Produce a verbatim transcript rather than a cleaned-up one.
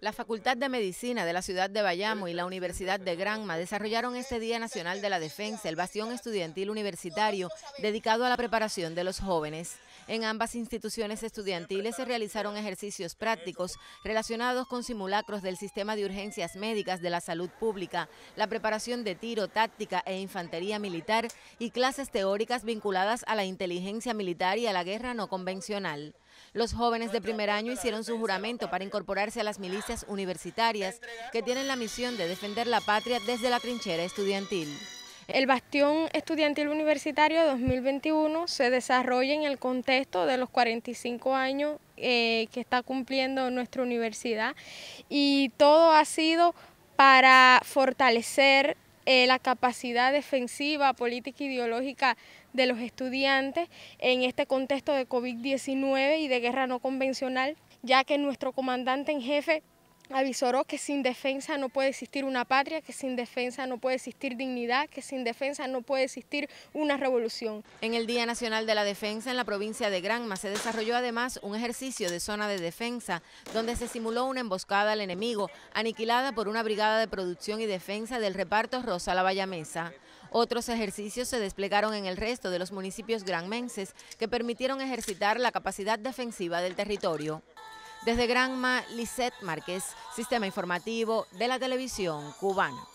La Facultad de Medicina de la Ciudad de Bayamo y la Universidad de Granma desarrollaron este Día Nacional de la Defensa, el bastión estudiantil universitario dedicado a la preparación de los jóvenes. En ambas instituciones estudiantiles se realizaron ejercicios prácticos relacionados con simulacros del sistema de urgencias médicas de la salud pública, la preparación de tiro, táctica e infantería militar y clases teóricas vinculadas a la inteligencia militar y a la guerra no convencional. Los jóvenes de primer año hicieron su juramento para incorporarse a las milicias universitarias que tienen la misión de defender la patria desde la trinchera estudiantil. El Bastión Estudiantil Universitario dos mil veintiuno se desarrolla en el contexto de los cuarenta y cinco años eh, que está cumpliendo nuestra universidad, y todo ha sido para fortalecer Eh, la capacidad defensiva, política e ideológica de los estudiantes en este contexto de COVID diecinueve y de guerra no convencional, ya que nuestro comandante en jefe avisó que sin defensa no puede existir una patria, que sin defensa no puede existir dignidad, que sin defensa no puede existir una revolución. En el Día Nacional de la Defensa en la provincia de Granma se desarrolló además un ejercicio de zona de defensa donde se simuló una emboscada al enemigo aniquilada por una brigada de producción y defensa del reparto Rosa La Bayamesa. Otros ejercicios se desplegaron en el resto de los municipios granmenses que permitieron ejercitar la capacidad defensiva del territorio. Desde Granma, Lisset Márquez, Sistema Informativo de la Televisión Cubana.